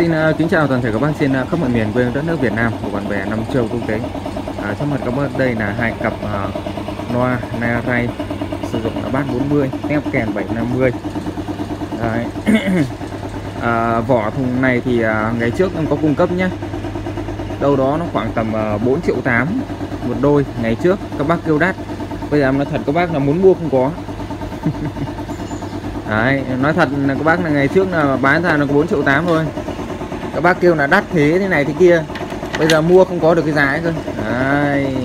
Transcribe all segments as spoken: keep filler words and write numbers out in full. Xin uh, kính chào toàn thể các bác trên uh, khắp mọi miền quê đất nước Việt Nam của bạn bè năm châu quốc tế. À, trong mặt các bác đây là hai cặp uh, loa ARRAY sử dụng là bát bốn mươi ép kèn bảy năm mươi. à, Vỏ thùng này thì uh, ngày trước em có cung cấp nhé, đâu đó nó khoảng tầm uh, bốn triệu tám một đôi. Ngày trước các bác kêu đắt, bây giờ em nói thật các bác là muốn mua không có. Đấy, nói thật là các bác là ngày trước là bán ra nó có bốn triệu tám thôi. Các bác kêu là đắt thế thế này thế kia, bây giờ mua không có được cái giá ấy cơ. Đấy,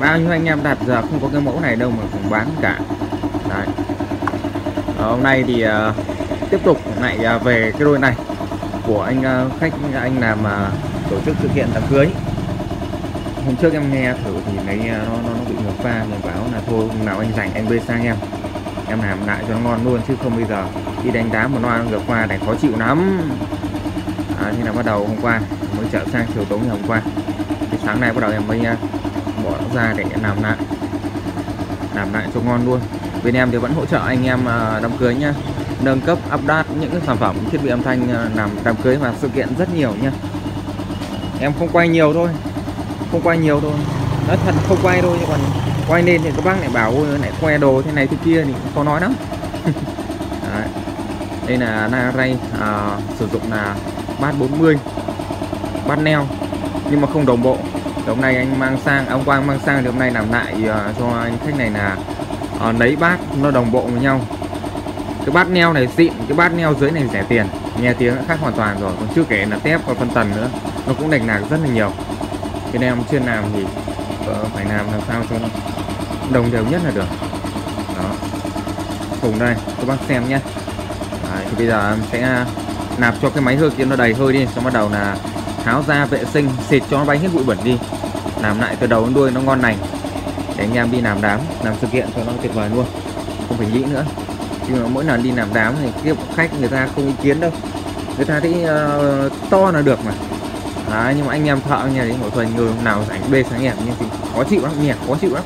bao nhiêu anh em đặt giờ không có cái mẫu này đâu mà cũng bán cả. Đấy. À, hôm nay thì uh, tiếp tục lại uh, về cái đôi này của anh uh, khách anh làm uh, tổ chức sự kiện đám cưới. Hôm trước em nghe thử thì thấy uh, nó, nó nó bị ngược pha, mình bảo là thôi hôm nào anh rảnh anh bê sang em. Em làm lại cho nó ngon luôn, chứ không bây giờ đi đánh đá một loa ngược qua này khó chịu lắm. À, thế là bắt đầu hôm qua mới trở sang chiều tối ngày hôm qua, thì sáng nay bắt đầu em mới bỏ ra để làm lại làm lại cho ngon luôn. Bên em thì vẫn hỗ trợ anh em đám cưới nhá, nâng cấp update những cái sản phẩm thiết bị âm thanh làm đám cưới và sự kiện rất nhiều nhá. Em không quay nhiều thôi, không quay nhiều thôi nói thật không quay thôi, nhưng còn quay lên thì các bác lại bảo lại khoe đồ thế này thế kia thì cũng khó nói lắm. Đấy. Đây là ARRAY à, sử dụng là bát bốn mươi, bát neo nhưng mà không đồng bộ. Hôm nay anh mang sang, ông Quang mang sang thì hôm nay làm lại à, cho anh khách này là à, lấy bát nó đồng bộ với nhau. Cái bát neo này xịn, cái bát neo dưới này rẻ tiền, nghe tiếng đã khác hoàn toàn rồi. Còn chưa kể là tép còn phân tần nữa, nó cũng đành nạc rất là nhiều. Cái này em chuyên làm thì phải làm làm sao cho đồng đều nhất là được. Đó, thùng đây các bác xem nhé. Đấy, thì bây giờ em sẽ nạp cho cái máy hơi kia nó đầy hơi đi, xong bắt đầu là tháo ra vệ sinh xịt cho nó bay hết bụi bẩn đi, làm lại từ đầu đến đuôi nó ngon lành để anh em đi làm đám làm sự kiện cho nó tuyệt vời luôn, không phải nghĩ nữa. Nhưng mà mỗi lần đi làm đám thì tiếp khách người ta không ý kiến đâu, người ta thấy uh, to là được mà. Đấy, nhưng mà anh em thợ nhà đấy mỗi tuần người nào rảnh bê sáng em, nhưng thì khó chịu lắm, nhẹ khó chịu lắm.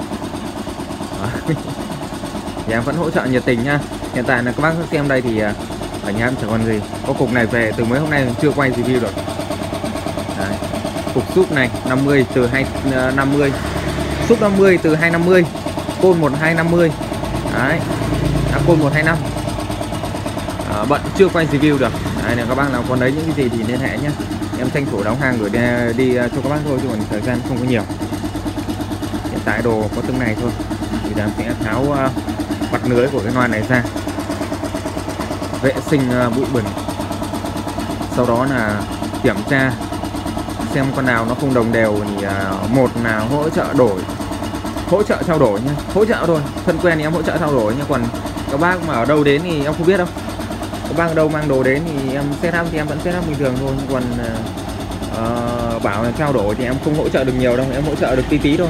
Thì em vẫn hỗ trợ nhiệt tình nha. Hiện tại là các bác xem đây thì ở nhà em chẳng còn gì, có cục này về từ mấy hôm nay chưa quay review được. Đấy, cục súp này năm mươi từ hai năm mươi, súp năm mươi từ hai năm mươi, côn một hai năm mươi. Đấy, à, côn một hai năm à, bận chưa quay review được. Đấy, này các bác nào còn lấy những cái gì thì liên hệ nhé, em tranh thủ đóng hàng gửi đi, đi cho các bác thôi, chứ còn thời gian không có nhiều. Hiện tại đồ có từng này thôi, thì em sẽ tháo uh, mặt lưới của cái loa này ra, vệ sinh uh, bụi bẩn, sau đó là kiểm tra xem con nào nó không đồng đều thì uh, một là hỗ trợ đổi, hỗ trợ trao đổi nhé, hỗ trợ thôi, thân quen thì em hỗ trợ trao đổi, nhưng còn các bác mà ở đâu đến thì em không biết đâu. Các bác ở đâu mang đồ đến thì em set up thì em vẫn set up bình thường thôi, còn uh, bảo là trao đổi thì em không hỗ trợ được nhiều đâu, em hỗ trợ được tí tí thôi,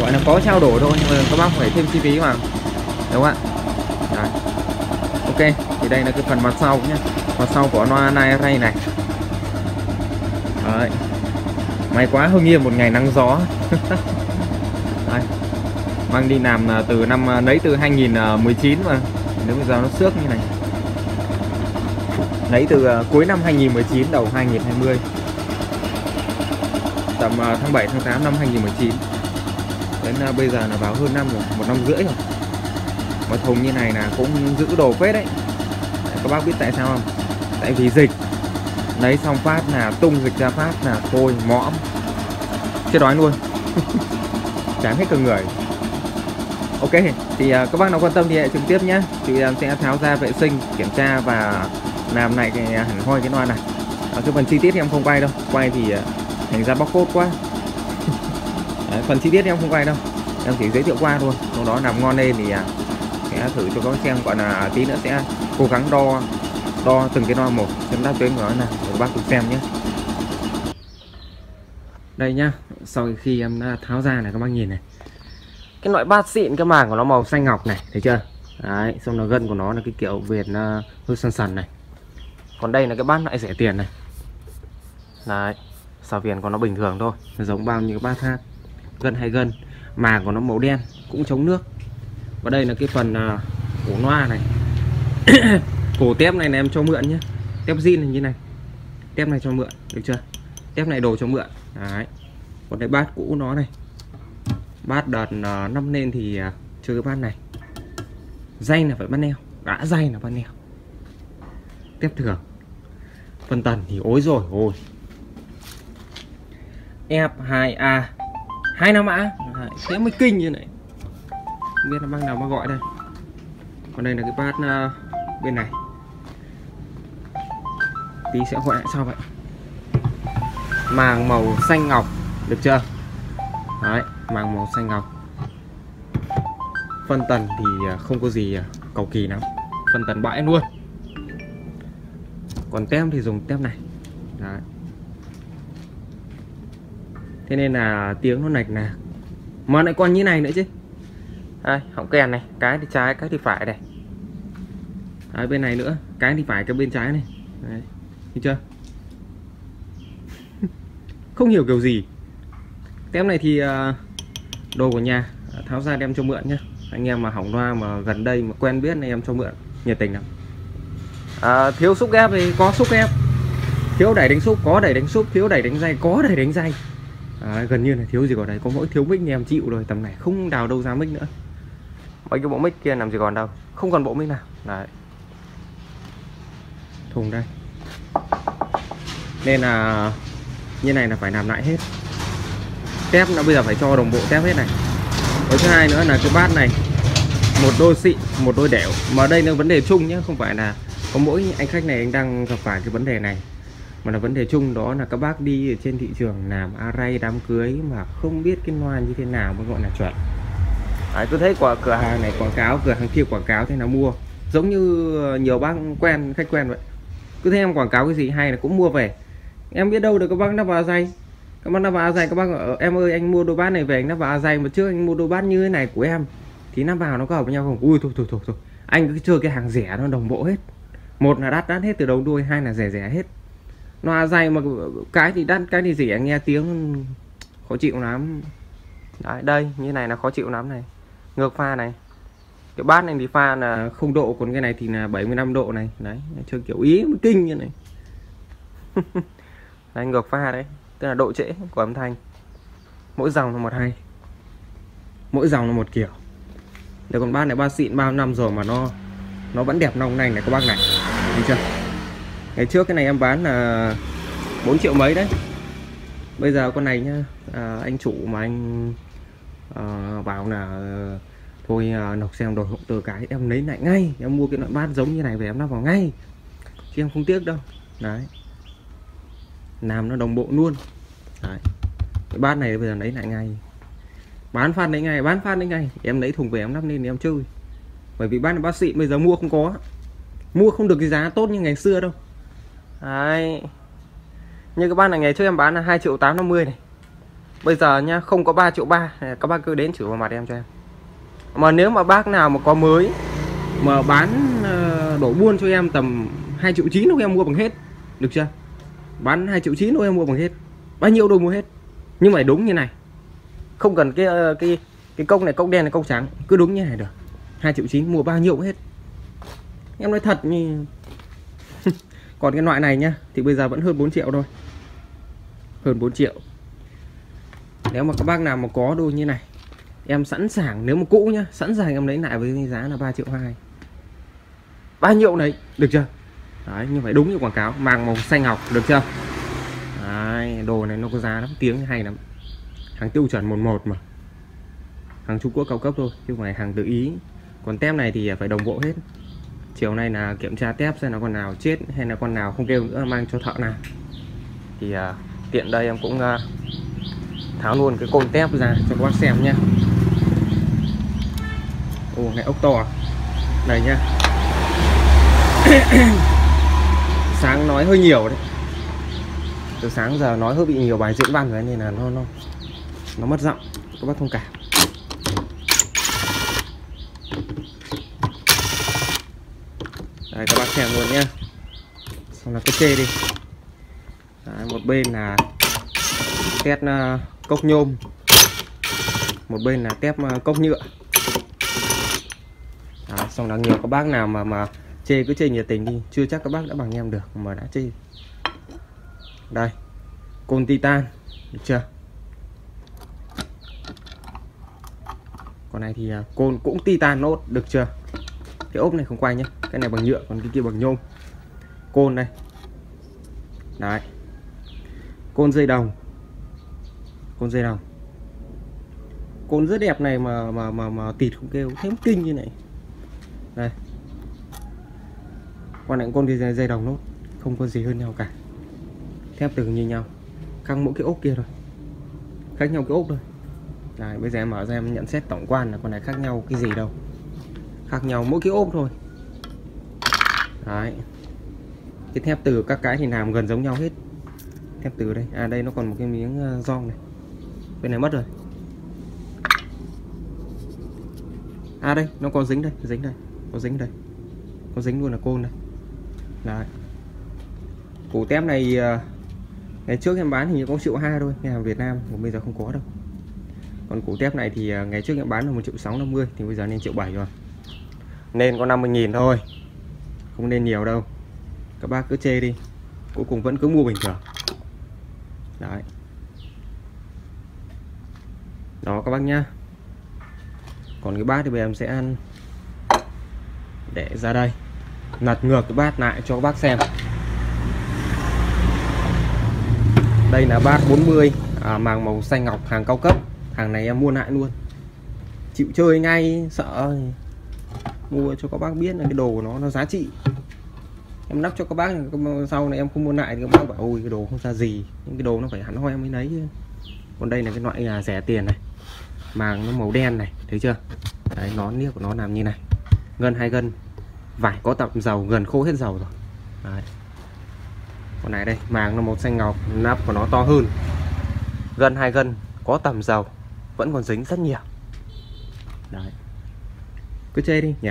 gọi là có trao đổi thôi, nhưng mà các bác phải thêm chi phí mà, đúng không ạ? Đấy. Ok, thì đây là cái phần mặt sau nhé, mặt sau của loa ARRAY này. Đấy. May quá Hưng Yên một ngày nắng gió. Đấy. Mang đi làm từ năm lấy từ hai nghìn mười chín mà nếu bây giờ nó xước như này, lấy từ cuối năm hai nghìn mười chín đầu hai nghìn hai mươi, tầm tháng bảy tháng tám năm hai nghìn mười chín đến bây giờ là vào hơn năm rồi, một năm rưỡi rồi. Mà thùng như này là cũng giữ đồ phết đấy. Các bác biết tại sao không? Tại vì dịch, lấy xong phát là tung dịch ra phát là thôi mõm, chết đói luôn. Chán hết cả người. Ok, thì các bác nào quan tâm thì hãy trực tiếp nhé. Thì sẽ tháo ra vệ sinh, kiểm tra và làm này cái hẳn hoi cái loa này. Ở cái phần chi tiết em không quay đâu, quay thì thành ra bóc cốt quá. Đấy, phần chi tiết em không quay đâu, em chỉ giới thiệu qua thôi. Sau đó làm ngon lên thì sẽ thử cho các bác xem, còn là tí nữa sẽ cố gắng đo đo từng cái loa một xem đáp tuyến của nó nào, các bác cùng xem nhé. Đây nhá, sau khi em đã tháo ra này các bác nhìn này, cái loại bát xịn, cái màng của nó màu xanh ngọc này, thấy chưa? Đấy, xong là gân của nó là cái kiểu Việt hơi sần sần này. Còn đây là cái bát lại rẻ tiền này. Đấy, xào viền còn nó bình thường thôi, giống bao nhiêu cái bát khác. Gân hay gân, màng của nó màu đen, cũng chống nước. Và đây là cái phần uh, cổ loa này. Cổ tép này là em cho mượn nhé, tép zin như này. tép này cho mượn, được chưa, tép này đồ cho mượn. Đấy. Còn cái bát cũ nó này, bát đợt năm lên thì chơi cái bát này, dây là phải bắt neo, đã dây là bắt neo, tép thường. Phân tần thì ối rồi, ôi ép hai a hai mươi lăm mã thế mới kinh như này, không biết là bác nào mà gọi đây. Còn đây là cái bát uh, bên này, tí sẽ gọi lại sau vậy, màng màu xanh ngọc, được chưa. Đấy, màng màu xanh ngọc. Phân tần thì không có gì cầu kỳ lắm, phân tần bãi luôn. Còn tem thì dùng tem này. Đấy. Thế nên là tiếng nó nạch nạc, mà lại còn như này nữa chứ. Đây, họng kèn này, cái thì trái, cái thì phải này. Đấy, bên này nữa, cái thì phải, cái bên trái này. Đấy, thấy chưa. Không hiểu kiểu gì. Tem này thì đồ của nhà, tháo ra đem cho mượn nhá. Anh em mà hỏng loa mà gần đây mà quen biết này em cho mượn, nhiệt tình lắm. À, thiếu xúc ép thì có xúc ép, thiếu đẩy đánh xúc có đẩy đánh xúc, thiếu đẩy đánh dây có đẩy đánh dây. À, gần như là thiếu gì còn đấy, có mỗi thiếu mic em chịu rồi, tầm này không đào đâu ra mic nữa. Mấy cái bộ mic kia làm gì còn đâu, không còn bộ mic nào. Đấy. Thùng đây, nên là như này là phải làm lại hết. Tép nó bây giờ phải cho đồng bộ tép hết này. Cái thứ hai nữa là cái bát này, một đôi xịn một đôi đẻo, mà đây là vấn đề chung nhé, không phải là có mỗi anh khách này anh đang gặp phải cái vấn đề này, mà là vấn đề chung. Đó là các bác đi trên thị trường làm array đám cưới mà không biết cái loa như thế nào mới gọi là chuẩn. Đấy, cứ thấy quả cửa hàng này quảng cáo, cửa hàng kia quảng cáo thế nào mua, giống như nhiều bác quen khách quen vậy, cứ thấy em quảng cáo cái gì hay là cũng mua về. Em biết đâu được các bác nắp vào dây, các bác nắp vào dây, các bác bảo, em ơi anh mua đôi bát này về anh nắp vào dây, mà trước anh mua đôi bát như thế này của em thì nắp vào nó có hợp với nhau không. Ui thôi thôi thôi thôi, anh cứ chơi cái hàng rẻ nó đồng bộ hết. Một là đắt đắt hết từ đầu đuôi, hai là rẻ rẻ hết. Loa dày mà cái thì đắt cái thì rẻ, nghe tiếng khó chịu lắm. Đấy, đây như này là khó chịu lắm này. Ngược pha này, cái bát này thì pha là không độ, còn cái này thì là bảy mươi lăm độ này. Đấy, chơi kiểu ý kinh như này. Đấy, ngược pha đấy, tức là độ trễ của âm thanh. Mỗi dòng là một hay, mỗi dòng là một kiểu. Đây, còn bát này ba xịn bao năm rồi mà nó nó vẫn đẹp nong nanh này các bác này, thấy chưa. Ngày trước cái này em bán là bốn triệu mấy đấy, bây giờ con này nhá, à, anh chủ mà anh à, bảo là thôi à, nọc xem đổi hộ từ cái em lấy lại ngay, em mua cái loại bát giống như này về em lắp vào ngay, chứ em không tiếc đâu. Đấy, làm nó đồng bộ luôn. Đấy, cái bát này bây giờ lấy lại ngay, bán phát lấy ngay, bán phát lấy ngay, em lấy thùng về em lắp lên em chơi. Bởi vì bát bác sĩ bây giờ mua không có, mua không được cái giá tốt như ngày xưa đâu. Đấy, như cái bát này ngày trước em bán là hai triệu tám trăm năm mươi này, bây giờ nhá không có ba triệu ba, các bác cứ đến chửi vào mặt em cho em. Mà nếu mà bác nào mà có mới mà bán đổ buôn cho em tầm hai triệu chín thôi em mua bằng hết, được chưa. Bán hai triệu chín thôi em mua bằng hết, bao nhiêu đồ mua hết. Nhưng mà đúng như này, không cần cái cái cái cốc này, cốc đen này, cốc trắng, cứ đúng như này được. Hai triệu chín mua bao nhiêu cũng hết, em nói thật như... Còn cái loại này nhá thì bây giờ vẫn hơn bốn triệu thôi, hơn bốn triệu. Nếu mà các bác nào mà có đôi như này, em sẵn sàng, nếu mà cũ nhá, sẵn sàng em lấy lại với giá là ba triệu hai, bao nhiêu đấy, được chưa. Đấy, nhưng phải đúng như quảng cáo, màng màu xanh ngọc, được chưa. Đấy, đồ này nó có giá lắm, tiếng hay lắm, hàng tiêu chuẩn một một mà, hàng Trung Quốc cao cấp thôi chứ không phải hàng từ Ý. Còn tem này thì phải đồng bộ hết. Chiều nay là kiểm tra tép xem là con nào chết hay là con nào không kêu nữa mang cho thợ nào. Thì uh, tiện đây em cũng uh, tháo luôn cái côn tép ra cho các bác xem nhé. Ồ, này ốc to này nhá. Sáng nói hơi nhiều đấy, từ sáng giờ nói hơi bị nhiều bài diễn văn rồi nên là nó nó nó mất giọng, các bác thông cảm. Đây, các bác xem luôn nhé, xong là cứ chê đi. Đấy, một bên là tép uh, cốc nhôm, một bên là tép uh, cốc nhựa. Đấy, xong là nhiều các bác nào mà mà chê cứ chê nhiệt tình đi, chưa chắc các bác đã bằng em được mà đã chê. Đây, côn titan, được chưa? Con này thì côn cũng titan nốt, được chưa? Cái ốp này không quay nhé, cái này bằng nhựa, còn cái kia bằng nhôm. Côn đây, đấy, côn dây đồng, côn dây đồng, côn rất đẹp này mà mà mà mà tịt không kêu, thêm kinh như này. Đây, con này côn dây dây đồng nốt, không có gì hơn nhau cả, thép từ như nhau, khác mỗi cái ốp kia rồi, khác nhau cái ốp thôi. Đấy, bây giờ em mở ra em nhận xét tổng quan là con này khác nhau cái gì đâu, khác nhau mỗi cái ốp thôi. Đấy, cái thép từ các cái thì làm gần giống nhau hết. Thép từ đây, à đây nó còn một cái miếng gioăng này, bên này mất rồi. À đây, nó có dính đây, dính đây, có dính đây, có dính luôn là côn này. Đấy, củ tép này ngày trước em bán thì như có triệu hai thôi, nhà hàng Việt Nam, còn bây giờ không có đâu. Còn củ tép này thì ngày trước em bán là một triệu sáu năm mươi, thì bây giờ lên triệu bảy rồi, nên có năm mươi nghìn thôi, không nên nhiều đâu. Các bác cứ chê đi, cuối cùng vẫn cứ mua bình thường. Đấy, đó các bác nhá. Còn cái bát thì bây giờ em sẽ ăn để ra đây, lật ngược cái bát lại cho các bác xem. Đây là bát bốn mươi à, màng màu xanh ngọc, hàng cao cấp. Hàng này em mua lại luôn, chịu chơi ngay, sợ mua cho các bác biết là cái đồ của nó nó giá trị. Em lắp cho các bác, sau này em không mua lại thì các bác bảo ôi cái đồ không ra gì, những cái đồ nó phải hắn hoi em mới lấy. Còn đây là cái loại là rẻ tiền này, màng nó màu đen này, thấy chưa? Đấy, nón niếc của nó làm như này, gân hai gân, vải có tẩm dầu, gần khô hết dầu rồi. Đấy, con này đây, màng nó màu xanh ngọc, nắp của nó to hơn, gân hai gân, có tẩm dầu, vẫn còn dính rất nhiều. Đấy, cứ chê đi nhỉ.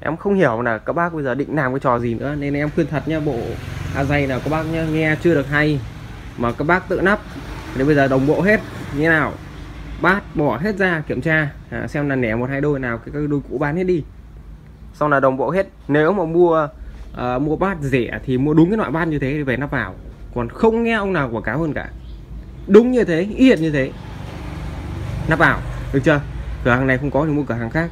Em không hiểu là các bác bây giờ định làm cái trò gì nữa, nên em khuyên thật nha, bộ ARRAY nào các bác nhá, nghe chưa được hay mà các bác tự nắp. Đến bây giờ đồng bộ hết như nào, bát bỏ hết ra kiểm tra à, xem là nẻ một hai đôi nào, cái đôi cũ bán hết đi, xong là đồng bộ hết. Nếu mà mua à, mua bát rẻ thì mua đúng cái loại bát như thế thì về nắp vào, còn không nghe ông nào quảng cáo hơn cả, đúng như thế, y hệt như thế, nắp vào, được chưa? Cửa hàng này không có thì mua cửa hàng khác.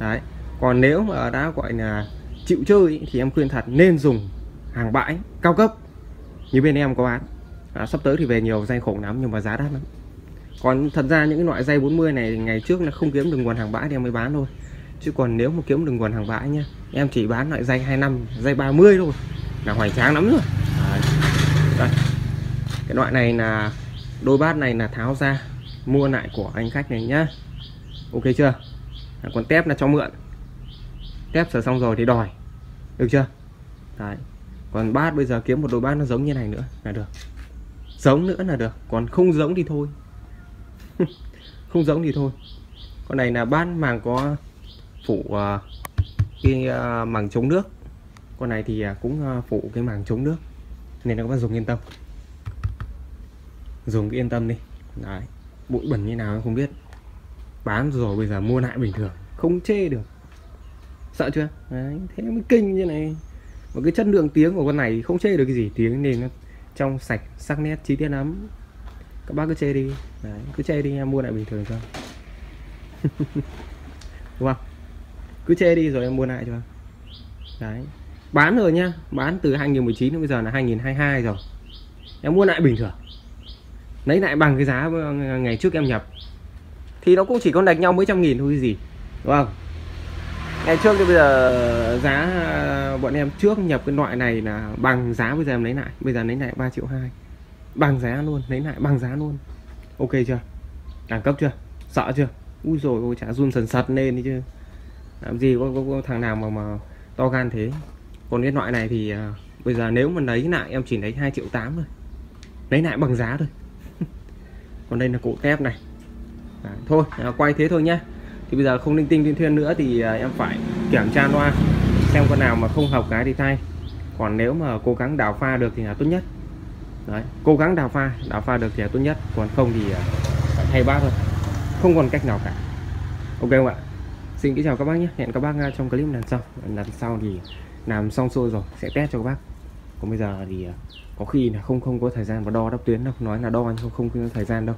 Đấy, còn nếu mà đã gọi là chịu chơi ý, thì em khuyên thật nên dùng hàng bãi cao cấp như bên em có bán à, sắp tới thì về nhiều dây khủng lắm nhưng mà giá đắt lắm. Còn thật ra những cái loại dây bốn mươi này ngày trước là không kiếm được nguồn hàng bãi thì em mới bán thôi, chứ còn nếu mà kiếm được nguồn hàng bãi nhá, em chỉ bán loại dây hai mươi lăm, dây ba mươi thôi là hoành tráng lắm rồi. Đấy, đây, cái loại này là đôi bát này là tháo ra mua lại của anh khách này nhá, ok chưa? À, còn tép là cho mượn, tép sửa xong rồi thì đòi, được chưa? Đấy, còn bát bây giờ kiếm một đôi bát nó giống như này nữa là được, giống nữa là được, còn không giống thì thôi. Không giống thì thôi. Con này là bát màng có phủ uh, cái uh, màng chống nước, con này thì uh, cũng uh, phủ cái màng chống nước, nên là các bạn dùng yên tâm, dùng yên tâm đi. Đấy, bụi bẩn như nào em không biết, bán rồi bây giờ mua lại bình thường, không chê được, sợ chưa? Đấy, thế mới kinh như này. Và cái chất lượng tiếng của con này không chê được cái gì, tiếng nên nó trong sạch, sắc nét, chi tiết lắm. Các bác cứ chê đi. Đấy, cứ chê đi, em mua lại bình thường cho. Đúng không? Cứ chê đi rồi em mua lại cho. Đấy, bán rồi nhá, bán từ hai nghìn mười chín đến bây giờ là hai nghìn hai mươi hai rồi, em mua lại bình thường, lấy lại bằng cái giá ngày trước em nhập thì nó cũng chỉ có đánh nhau mấy trăm nghìn thôi cái gì, đúng không? Ngày trước thì bây giờ giá bọn em trước nhập cái loại này là bằng giá bây giờ em lấy lại, bây giờ lấy lại ba triệu hai, bằng giá luôn, lấy lại bằng giá luôn, ok chưa? Đẳng cấp chưa? Sợ chưa? Úi rồi ôi chả run sần sật lên đi chứ, làm gì có, có, có thằng nào mà mà to gan thế. Còn cái loại này thì à, bây giờ nếu mà lấy lại em chỉ lấy hai triệu tám thôi, lấy lại bằng giá thôi. Còn đây là cổ tép này. Đấy, thôi à, quay thế thôi nhá. Thì bây giờ không linh tinh liên thuyên nữa thì à, em phải kiểm tra loa xem con nào mà không hợp cái thì thay, còn nếu mà cố gắng đào pha được thì là tốt nhất. Đấy, cố gắng đào pha, đào pha được thì là tốt nhất, còn không thì à, phải thay bát thôi, không còn cách nào cả, ok không ạ? Xin kính chào các bác nhé, hẹn các bác trong clip lần sau. Lần sau thì làm xong xuôi rồi sẽ test cho các bác. Còn bây giờ thì có khi là không không có thời gian mà đo đắp tuyến đâu, nói là đo anh không không có thời gian đâu,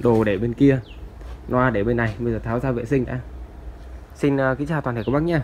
đồ để bên kia, loa để bên này. Bây giờ tháo ra vệ sinh đã. Xin kính chào toàn thể các bác nhé.